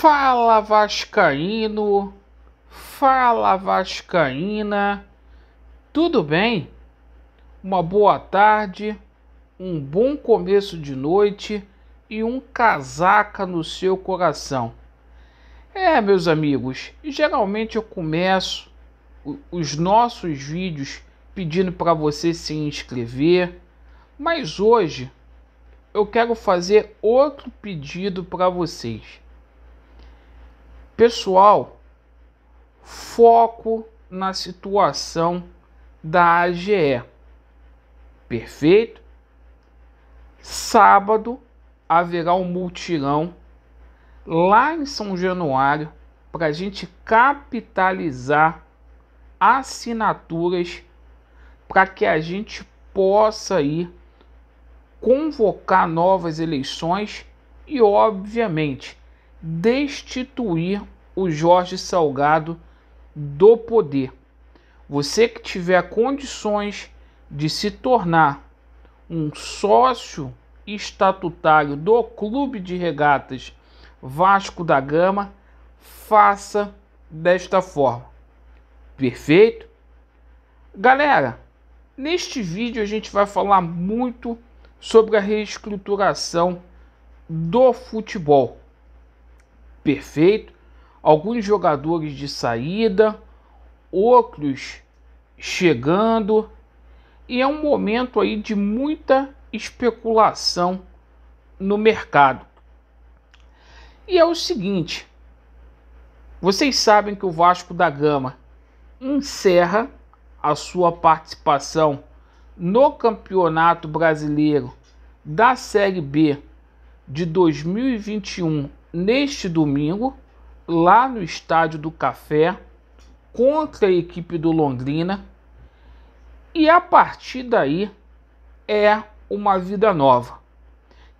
Fala Vascaíno, fala Vascaína, tudo bem? Uma boa tarde, um bom começo de noite e um casaca no seu coração. Meus amigos, geralmente eu começo os nossos vídeos pedindo para você se inscrever, mas hoje eu quero fazer outro pedido para vocês. Pessoal, foco na situação da AGE, perfeito? Sábado haverá um multirão lá em São Januário para a gente capitalizar assinaturas para que a gente possa ir convocar novas eleições e, obviamente, destituir o Jorge Salgado do poder. Você que tiver condições de se tornar um sócio estatutário do Clube de Regatas Vasco da Gama, faça desta forma. Perfeito? Galera, neste vídeo a gente vai falar muito sobre a reestruturação do futebol. Perfeito? Alguns jogadores de saída, outros chegando, e é um momento aí de muita especulação no mercado. E é o seguinte, vocês sabem que o Vasco da Gama encerra a sua participação no Campeonato Brasileiro da Série B de 2021 neste domingo, lá no estádio do Café, contra a equipe do Londrina, e a partir daí é uma vida nova.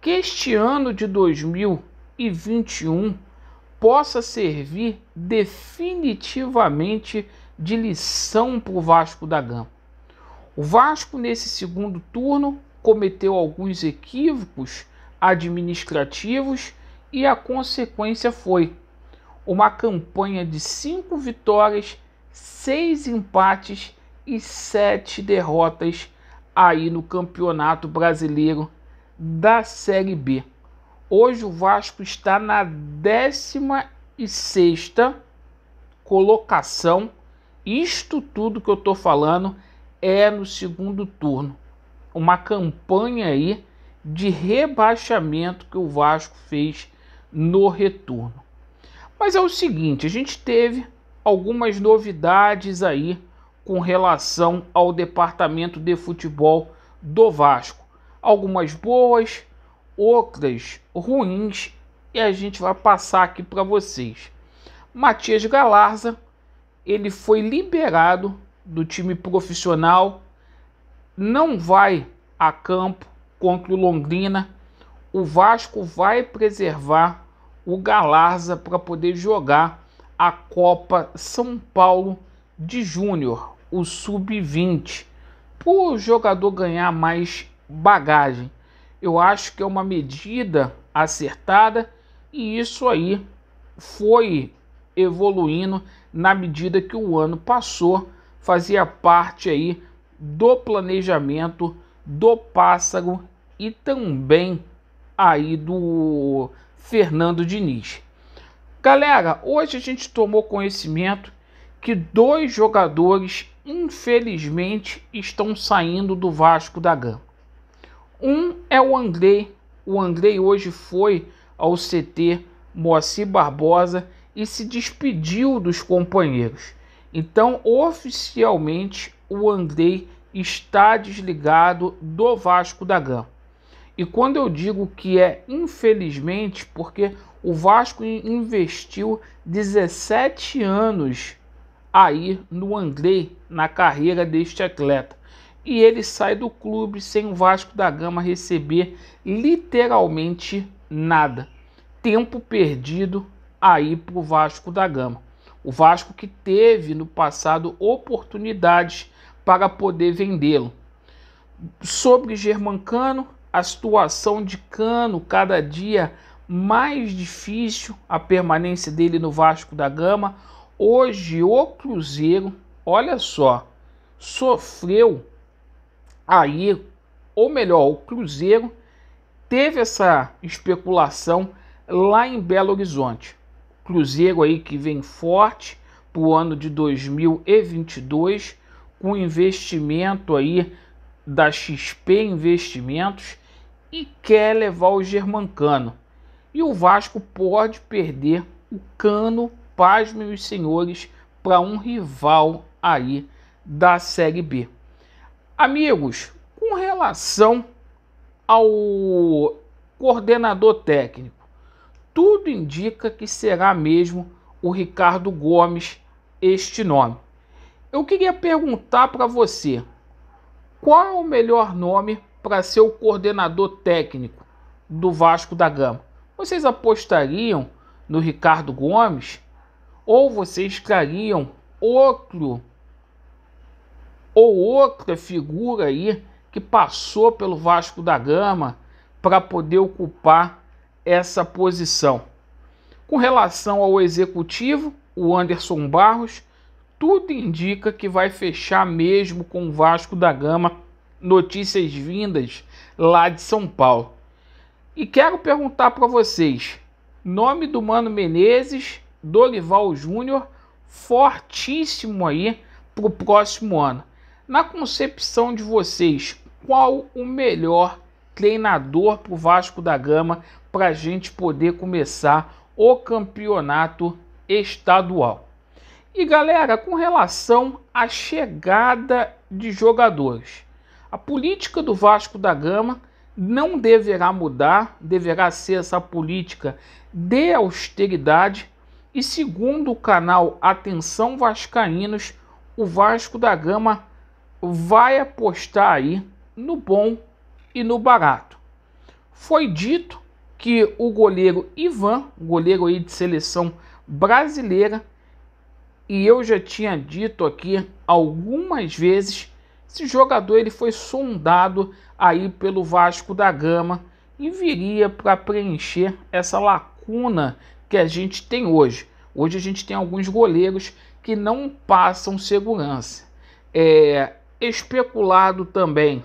Que este ano de 2021 possa servir definitivamente de lição para o Vasco da Gama. O Vasco, nesse segundo turno, cometeu alguns equívocos administrativos e a consequência foi uma campanha de 5 vitórias, 6 empates e 7 derrotas aí no Campeonato Brasileiro da Série B. Hoje o Vasco está na 16ª colocação. Isto tudo que eu estou falando é no segundo turno. Uma campanha aí de rebaixamento que o Vasco fez no retorno. Mas é o seguinte, a gente teve algumas novidades aí com relação ao departamento de futebol do Vasco. Algumas boas, outras ruins, e a gente vai passar aqui para vocês. Matias Galarza, ele foi liberado do time profissional, não vai a campo contra o Londrina. O Vasco vai preservar o Galarza para poder jogar a Copa São Paulo de Júnior, o Sub-20, para o jogador ganhar mais bagagem. Eu acho que é uma medida acertada e isso aí foi evoluindo na medida que o ano passou, fazia parte aí do planejamento do Pássaro e também aí do Fernando Diniz. Galera, hoje a gente tomou conhecimento que 2 jogadores, infelizmente, estão saindo do Vasco da Gama. Um é o Andrei. O Andrei hoje foi ao CT Moacir Barbosa e se despediu dos companheiros. Então, oficialmente, o Andrei está desligado do Vasco da Gama. E quando eu digo que é infelizmente, porque o Vasco investiu 17 anos aí no Andrei, na carreira deste atleta. E ele sai do clube sem o Vasco da Gama receber literalmente nada. Tempo perdido aí para o Vasco da Gama. O Vasco que teve no passado oportunidades para poder vendê-lo. Sobre Germán Cano, a situação de Cano cada dia mais difícil a permanência dele no Vasco da Gama. Hoje o Cruzeiro, olha só, sofreu aí, ou melhor, o Cruzeiro teve essa especulação lá em Belo Horizonte. Cruzeiro aí que vem forte para o ano de 2022, com investimento aí da XP Investimentos, e quer levar o Germán Cano. E o Vasco pode perder o Cano, pasmem os senhores, para um rival aí da Série B. Amigos, com relação ao coordenador técnico, tudo indica que será mesmo o Ricardo Gomes este nome. Eu queria perguntar para você, qual é o melhor nome para ser o coordenador técnico do Vasco da Gama? Vocês apostariam no Ricardo Gomes? Ou vocês trariam outro ou outra figura aí que passou pelo Vasco da Gama para poder ocupar essa posição? Com relação ao executivo, o Anderson Barros, tudo indica que vai fechar mesmo com o Vasco da Gama, notícias vindas lá de São Paulo. E quero perguntar para vocês, nome do Mano Menezes, Dorival Júnior, fortíssimo aí para o próximo ano. Na concepção de vocês, qual o melhor treinador para o Vasco da Gama para a gente poder começar o campeonato estadual? E galera, com relação à chegada de jogadores, a política do Vasco da Gama não deverá mudar, deverá ser essa política de austeridade. E segundo o canal Atenção Vascaínos, o Vasco da Gama vai apostar aí no bom e no barato. Foi dito que o goleiro Ivan, goleiro aí de seleção brasileira, e eu já tinha dito aqui algumas vezes, esse jogador ele foi sondado aí pelo Vasco da Gama e viria para preencher essa lacuna que a gente tem hoje. Hoje a gente tem alguns goleiros que não passam segurança. É especulado também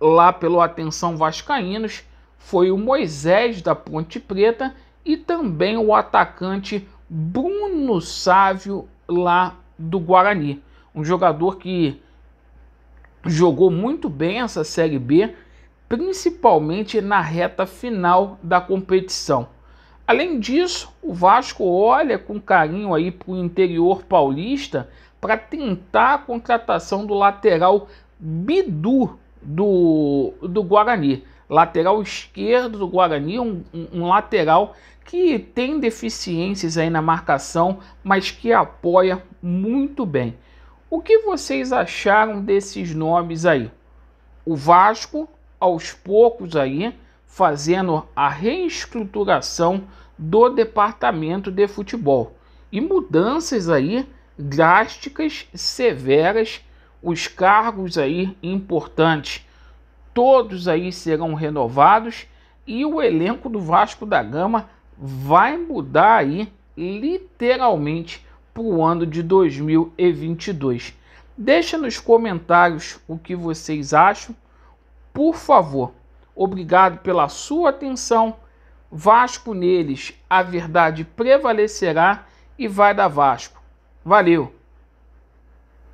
lá pelo Atenção Vascaínos, foi o Moisés da Ponte Preta e também o atacante Bruno Sávio lá do Guarani. Um jogador que jogou muito bem essa Série B, principalmente na reta final da competição. Além disso, o Vasco olha com carinho aí para o interior paulista para tentar a contratação do lateral Bidu do Guarani. Lateral esquerdo do Guarani, um lateral que tem deficiências aí na marcação, mas que apoia muito bem. O que vocês acharam desses nomes aí? O Vasco, aos poucos aí, fazendo a reestruturação do departamento de futebol. E mudanças aí drásticas, severas, os cargos aí importantes, todos aí serão renovados e o elenco do Vasco da Gama vai mudar aí literalmente para o ano de 2022. Deixa nos comentários o que vocês acham, por favor. Obrigado pela sua atenção. Vasco neles, a verdade prevalecerá e vai dar Vasco. Valeu!